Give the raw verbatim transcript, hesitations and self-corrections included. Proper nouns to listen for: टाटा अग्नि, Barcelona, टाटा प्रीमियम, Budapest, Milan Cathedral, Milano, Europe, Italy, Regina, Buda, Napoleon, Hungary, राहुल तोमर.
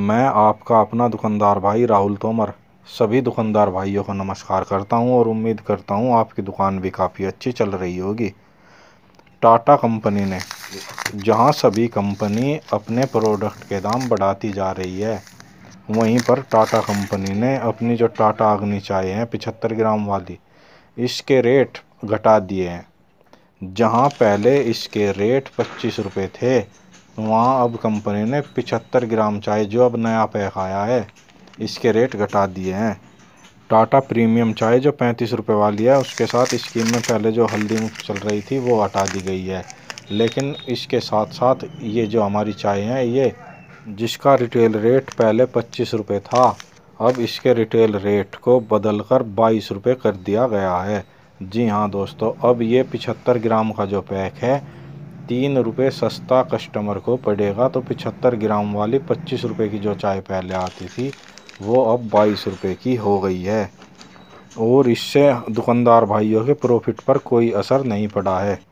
मैं आपका अपना दुकानदार भाई राहुल तोमर सभी दुकानदार भाइयों को नमस्कार करता हूं और उम्मीद करता हूं आपकी दुकान भी काफ़ी अच्छी चल रही होगी। टाटा कंपनी ने जहां सभी कंपनी अपने प्रोडक्ट के दाम बढ़ाती जा रही है, वहीं पर टाटा कंपनी ने अपनी जो टाटा अग्नि चाय है पचहत्तर ग्राम वाली, इसके रेट घटा दिए हैं। जहां पहले इसके रेट पच्चीस रुपये थे, वहाँ अब कंपनी ने पचहत्तर ग्राम चाय जो अब नया पैक आया है इसके रेट घटा दिए हैं। टाटा प्रीमियम चाय जो पैंतीस रुपये वाली है, उसके साथ स्कीम में पहले जो हल्दी मुफ्त चल रही थी वो हटा दी गई है। लेकिन इसके साथ साथ ये जो हमारी चाय है, ये जिसका रिटेल रेट पहले पच्चीस रुपये था, अब इसके रिटेल रेट को बदलकर बाईस रुपये कर दिया गया है। जी हाँ दोस्तों, अब ये पचहत्तर ग्राम का जो पैक है तीन रुपये सस्ता कस्टमर को पड़ेगा। तो पचहत्तर ग्राम वाली पच्चीस रुपये की जो चाय पहले आती थी वो अब बाईस रुपये की हो गई है और इससे दुकानदार भाइयों के प्रॉफिट पर कोई असर नहीं पड़ा है।